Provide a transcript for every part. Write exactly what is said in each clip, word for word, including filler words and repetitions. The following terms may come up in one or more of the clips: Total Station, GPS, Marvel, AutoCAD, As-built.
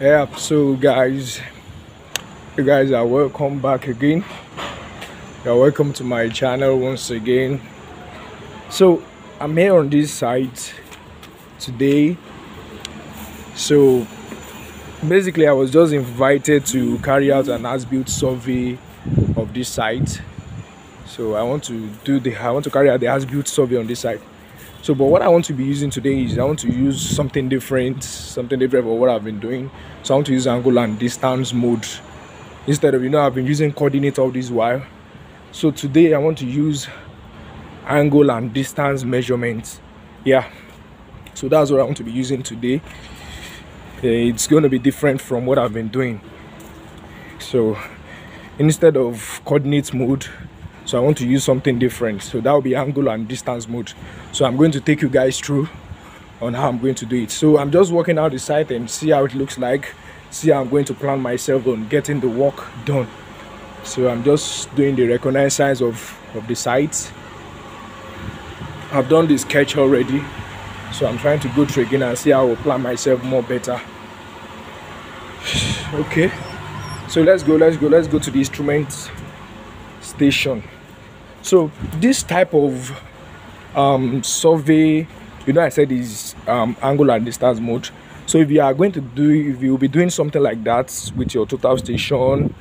Yeah, so guys, you guys are welcome back again. You're welcome to my channel once again. So I'm here on this site today. So basically I was just invited to carry out an as-built survey of this site. So I want to do the I want to carry out the as-built survey on this site. So, but what I want to be using today is I want to use something different, something different from what I've been doing. So I want to use angle and distance mode instead of, you know, I've been using coordinate all this while. So today I want to use angle and distance measurements. Yeah, so that's what I want to be using today. It's going to be different from what I've been doing. So instead of coordinate mode, so I want to use something different. So that will be angle and distance mode. So I'm going to take you guys through on how I'm going to do it. So I'm just working out the site and see how it looks like. See how I'm going to plan myself on getting the work done. So I'm just doing the reconnaissance of, of the site. I've done the sketch already. So I'm trying to go through again and see how I will plan myself more better. Okay. So let's go, let's go, let's go to the instrument station. So this type of um, survey, you know, I said is um, angle and distance mode. So if you are going to do, if you will be doing something like that with your total station,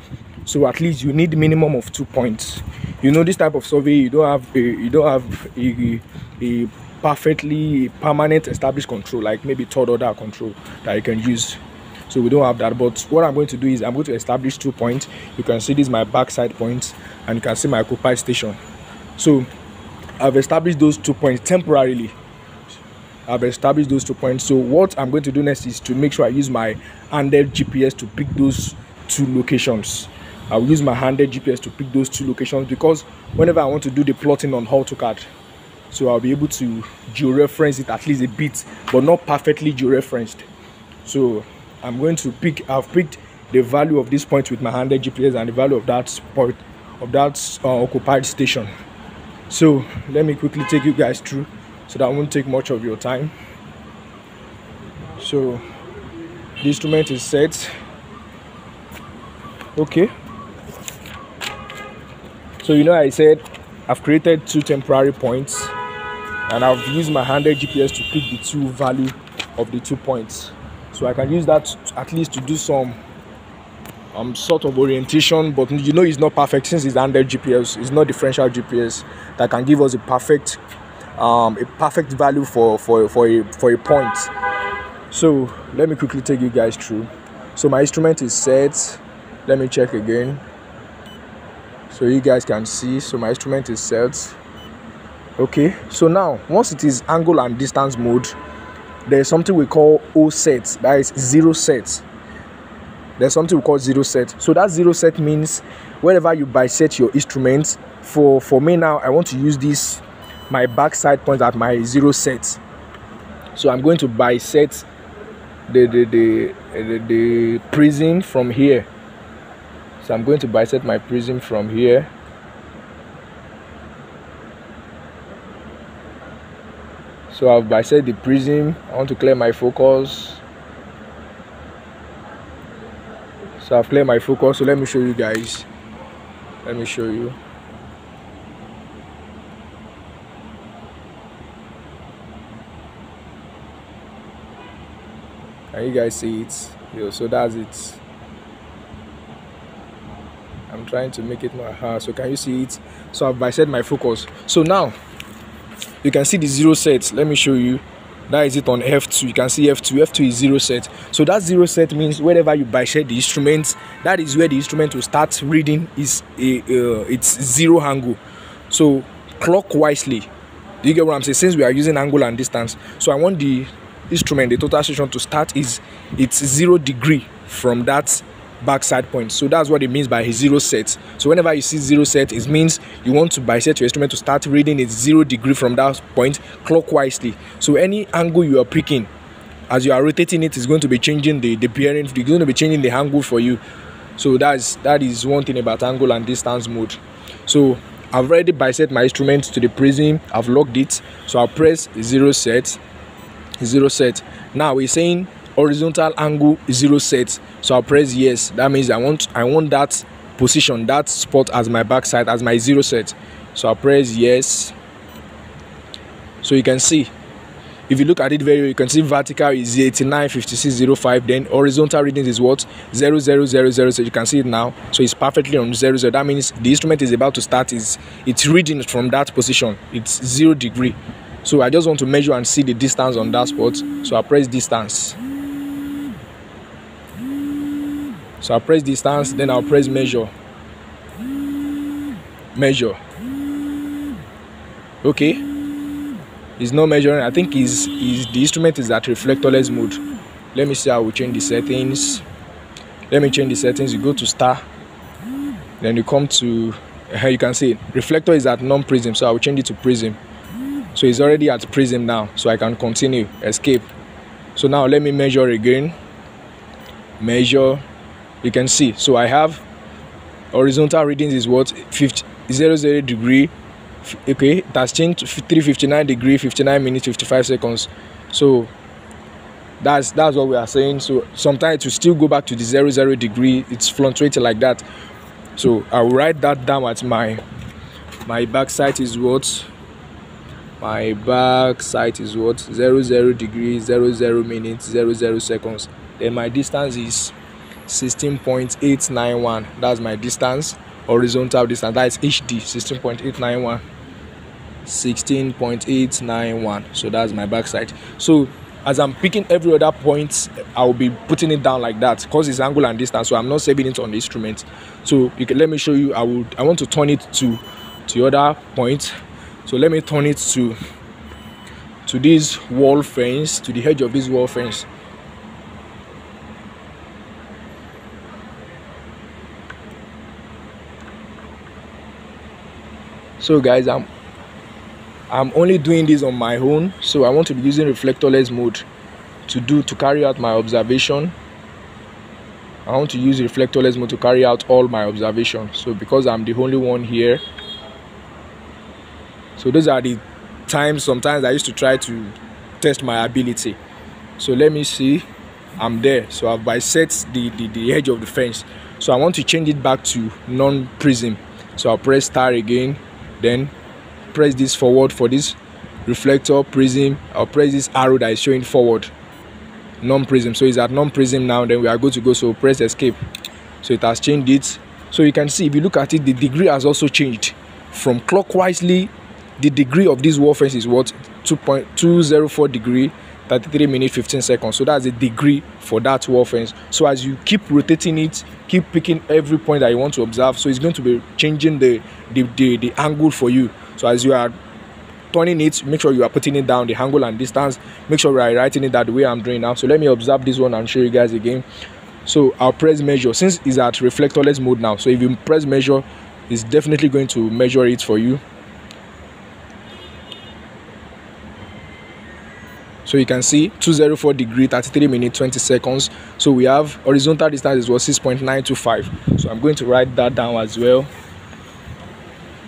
so at least you need minimum of two points. You know, this type of survey, you don't have a, you don't have a, a perfectly permanent established control, like maybe third order control that you can use. So we don't have that, but what I'm going to do is I'm going to establish two points. You can see this is my backside point, and you can see my occupy station. So I've established those two points temporarily. I've established those two points. So what I'm going to do next is to make sure I use my handheld G P S to pick those two locations. I'll use my handheld G P S to pick those two locations because whenever I want to do the plotting on AutoCAD, so I'll be able to georeference it at least a bit, but not perfectly georeferenced. So I'm going to pick, I've picked the value of this point with my handheld G P S and the value of that point, of that uh, occupied station. So let me quickly take you guys through so that won't take much of your time. So the instrument is set. Okay. So you know I said I've created two temporary points and I've used my handheld G P S to pick the two value of the two points. So I can use that at least to do some um, sort of orientation, but you know it's not perfect since it's under G P S. It's not differential G P S that can give us a perfect um, a perfect value for for for a for a point. So let me quickly take you guys through. So my instrument is set. Let me check again. So you guys can see. So my instrument is set. Okay. So now once it is angle and distance mode, there's something we call O set, that is zero set. There's something we call zero set. So that zero set means wherever you bisect your instruments, for, for me now, I want to use this, my backside point at my zero set. So I'm going to bisect the, the, the, the, the prism from here. So I'm going to bisect my prism from here. So I've bisected the prism. I want to clear my focus. So I've cleared my focus. So let me show you guys. Let me show you. Can you guys see it? Yo, so that's it. I'm trying to make it more hard. So can you see it? So I've bisected my focus. So now you can see the zero set. Let me show you. That is it on F two. You can see F two. F two is zero set. So that zero set means wherever you bisect the instruments, that is where the instrument will start reading is a uh, its zero angle. So clockwisely, do you get what I'm saying? Since we are using angle and distance, so I want the instrument, the total station, to start is its zero degree from that backside point. So that's what it means by a zero set. So whenever you see zero set, it means you want to bisect your instrument to start reading its zero degree from that point clockwisely. So any angle you are picking, as you are rotating it, is going to be changing the, the bearing. It's going to be changing the angle for you. So that's that is one thing about angle and distance mode. So I've already bisected my instrument to the prism. I've locked it. So I'll press zero set. Zero set. Now we're saying horizontal angle is zero set, so I'll press yes. That means I want I want that position, that spot as my backside, as my zero set. So I'll press yes. So you can see, if you look at it very well, you can see vertical is eighty-nine fifty-six oh five, then horizontal readings is what, zero zero zero zero. So you can see it now, so it's perfectly on zero zero. That means the instrument is about to start, is it's reading from that position, it's zero degree. So I just want to measure and see the distance on that spot. So I press distance. So I press distance, then I'll press measure. Measure. Okay. It's not measuring. I think is is the instrument is at reflectorless mode. Let me see how we change the settings. Let me change the settings. You go to star. Then you come to, you can see it. Reflector is at non-prism. So I will change it to prism. So it's already at prism now, so I can continue, escape. So now let me measure again. Measure, you can see. So I have horizontal readings is what, fifty, zero zero degree. Okay, it has changed to three fifty-nine degree, fifty-nine minutes, fifty-five seconds. So that's that's what we are saying. So sometimes it will still go back to the zero zero degree. It's fluctuating like that. So I'll write that down at my, my backside is what? My back side is what, zero zero degrees, zero zero minutes, zero zero seconds. Then my distance is sixteen point eight nine one. That's my distance, horizontal distance. That is H D, sixteen point eight nine one. sixteen point eight nine one. So that's my back side. So as I'm picking every other point, I'll be putting it down like that because it's angle and distance. So I'm not saving it on the instrument. So you can, let me show you. I would I want to turn it to to other point. So let me turn it to to this wall fence, to the edge of this wall fence. So guys, I'm I'm only doing this on my own, so I want to be using reflectorless mode to do to carry out my observation. I want to use reflectorless mode to carry out all my observations. So because I'm the only one here. So those are the times sometimes I used to try to test my ability. So let me see, I'm there. So I've bisected the, the, the edge of the fence. So I want to change it back to non-prism. So I'll press star again, then press this forward for this reflector prism. I'll press this arrow that is showing forward, non-prism. So it's at non-prism now, then we are good to go. So press escape. So it has changed it. So you can see, if you look at it, the degree has also changed from clockwise. The degree of this wall fence is what, two point two zero four degree, thirty-three minutes, fifteen seconds. So that's the degree for that wall fence. So as you keep rotating it, keep picking every point that you want to observe. So it's going to be changing the the, the, the angle for you. So as you are turning it, make sure you are putting it down, the angle and distance. Make sure you are writing it that way I'm doing now. So let me observe this one and show you guys again. So I'll press measure. Since it's at reflectorless mode now, so if you press measure, it's definitely going to measure it for you. So you can see two zero four degree, thirty-three minutes, twenty seconds. So we have horizontal distance is what, six point nine two five. So I'm going to write that down as well.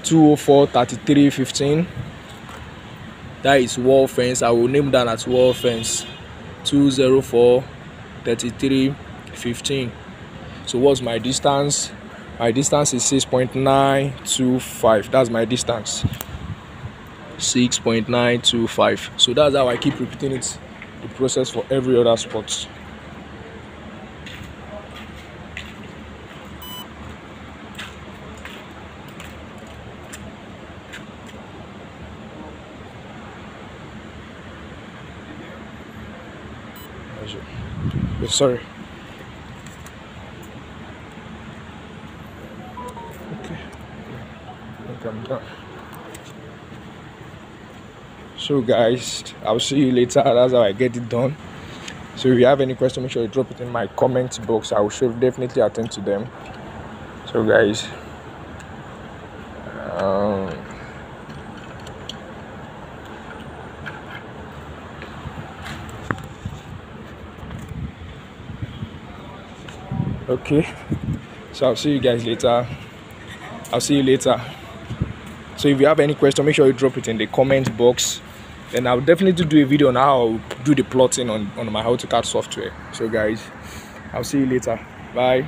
two oh four, thirty-three, fifteen. That is wall fence. I will name that as wall fence. two oh four, thirty-three, fifteen. So what's my distance? My distance is six point nine two five. That's my distance. six point nine two five. So that's how I keep repeating it, the process for every other spot. Sorry. Okay. Okay, I'm done. So guys, I'll see you later. That's how I get it done. So if you have any question, make sure you drop it in my comment box. I will sure definitely attend to them. So guys, um, okay, so I'll see you guys later. I'll see you later. So if you have any question, make sure you drop it in the comment box. and I'll definitely do a video on how I'll do the plotting on, on my AutoCAD software. So guys, I'll see you later. Bye.